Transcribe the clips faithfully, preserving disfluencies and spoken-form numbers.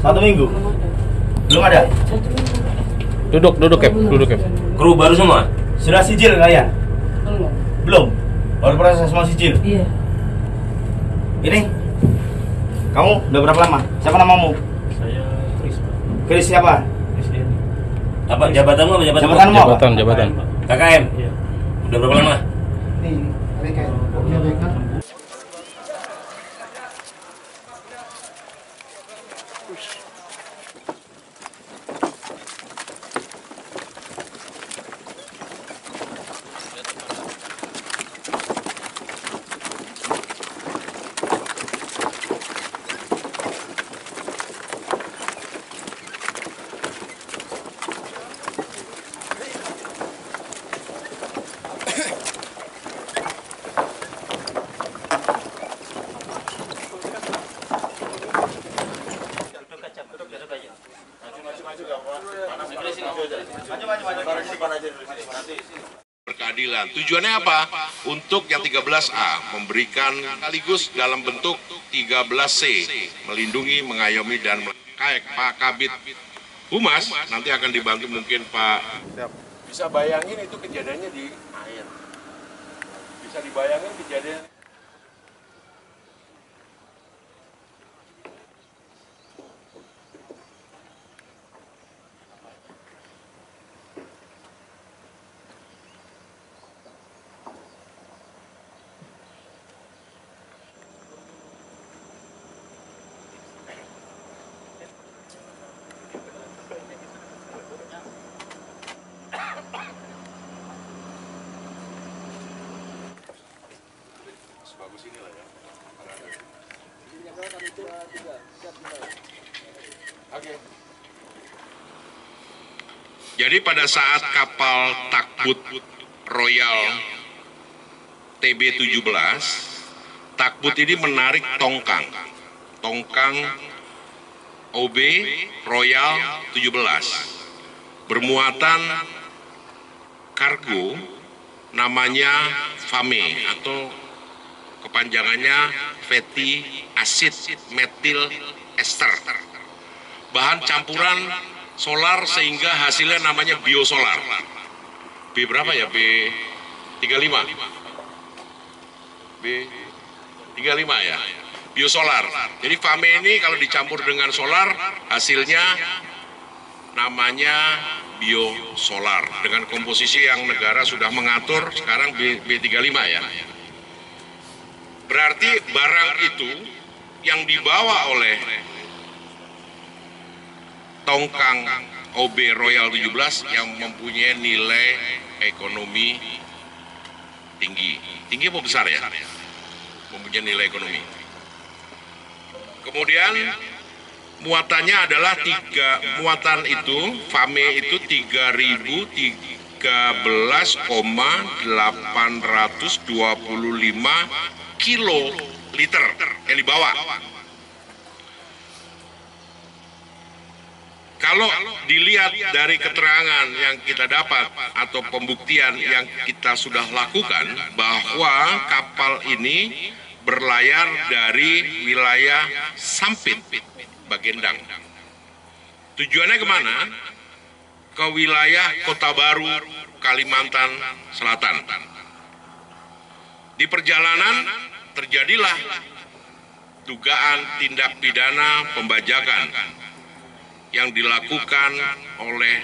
Satu minggu? Belum ada? Duduk, duduk Cap, duduk Cap. Kru baru semua? Sudah sijil kalian? Belum. Belum? Baru proses semua sijil? Iya. Ini? Kamu udah berapa lama? Siapa namamu? Saya Chris. Chris siapa? Presiden. Apa jabatanmu apa jabatan? Jabatan, jabatan, jabatan. K K M? Iya. Udah berapa lama? Nih, K K M. Berkeadilan. Tujuannya apa? Untuk yang tiga belas A memberikan sekaligus dalam bentuk tiga belas C melindungi, mengayomi dan kayak Pak Kabit Humas nanti akan dibantu mungkin Pak. Bisa bayangin itu kejadiannya di air. Bisa dibayangin kejadian. Bagus ini lah ya. Oke. Jadi pada saat kapal Takbut Royal T B tujuh belas, Takbut ini menarik tongkang, tongkang O B Royal tujuh belas, bermuatan kargo, namanya FAME atau kepanjangannya fatty acid methyl ester, bahan campuran solar sehingga hasilnya namanya biosolar. B berapa ya? B tiga puluh lima ya, biosolar. Jadi FAME ini kalau dicampur dengan solar hasilnya namanya biosolar dengan komposisi yang negara sudah mengatur sekarang B tiga puluh lima ya. Berarti barang itu yang dibawa oleh tongkang O B Royal tujuh belas yang mempunyai nilai ekonomi tinggi. Tinggi apa besar ya? Mempunyai nilai ekonomi. Kemudian muatannya adalah tiga, muatan itu, FAME itu tiga ribu tiga belas koma delapan ratus dua puluh lima kiloliter yang dibawa. Kalau dilihat dari keterangan yang kita dapat atau pembuktian yang kita sudah lakukan bahwa kapal ini berlayar dari wilayah Sampit, Bagendang. Tujuannya kemana? Ke wilayah Kota Baru, Kalimantan Selatan. Di perjalanan terjadilah dugaan tindak pidana pembajakan yang dilakukan oleh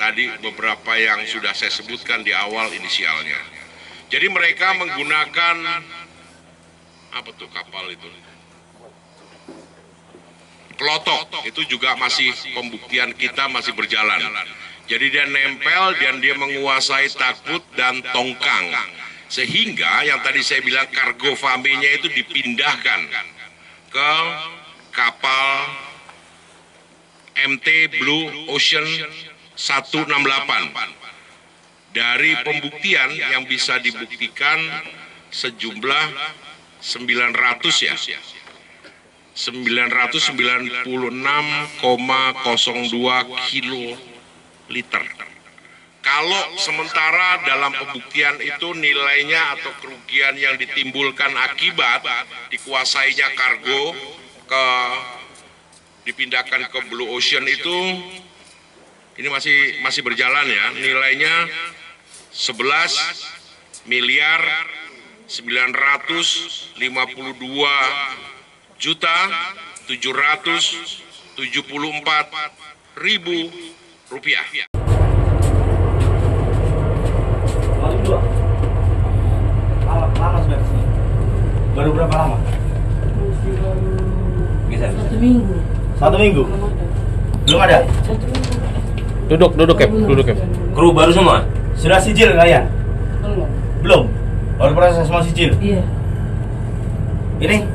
tadi beberapa yang sudah saya sebutkan di awal inisialnya. Jadi mereka menggunakan apa tuh kapal itu? Kelotok, itu juga masih pembuktian kita masih berjalan. Jadi dia nempel dan dia menguasai takbut dan tongkang. Sehingga yang tadi saya bilang kargo FAME-nya itu dipindahkan ke kapal M T Blue Ocean seratus enam puluh delapan. Dari pembuktian yang bisa dibuktikan sejumlah sembilan ratus ya, sembilan ratus sembilan puluh enam koma nol dua kiloliter. Kalau sementara dalam pembuktian itu nilainya atau kerugian yang ditimbulkan akibat dikuasainya kargo ke dipindahkan ke Blue Ocean itu ini masih masih berjalan ya, nilainya sebelas miliar sembilan ratus lima puluh dua juta tujuh ratus tujuh puluh empat ribu rupiah. Baru berapa lama? Bisa, bisa. Satu minggu. Satu minggu? Belum ada? Satu minggu. Duduk, duduk ya, duduk ya. Kru baru semua? Sudah sijil kalian? Belum. Belum? Baru proses semua sijil? Iya. Ini?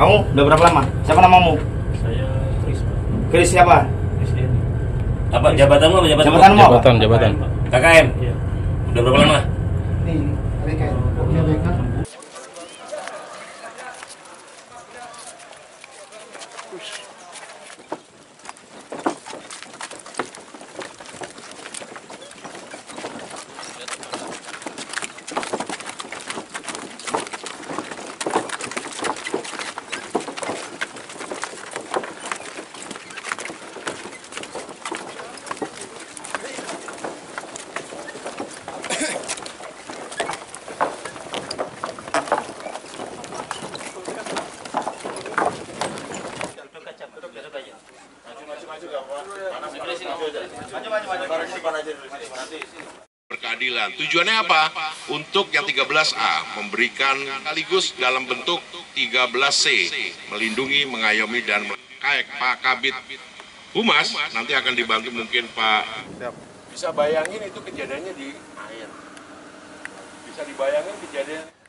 Kamu udah berapa lama? Siapa namamu? Saya Chris. Chris siapa? Chris Denny. Apa jabatanmu apa jabatan? Jabatanmu apa? Jabatan, jabatan. K K M? Iya. Udah berapa lama? Ini, K K M. Berkeadilan. Tujuannya apa? Untuk yang tiga belas A memberikan sekaligus dalam bentuk tiga belas C melindungi, mengayomi dan kayak Pak Kabit Humas nanti akan dibantu mungkin Pak. Bisa bayangin itu kejadiannya di air. Bisa dibayangin kejadian.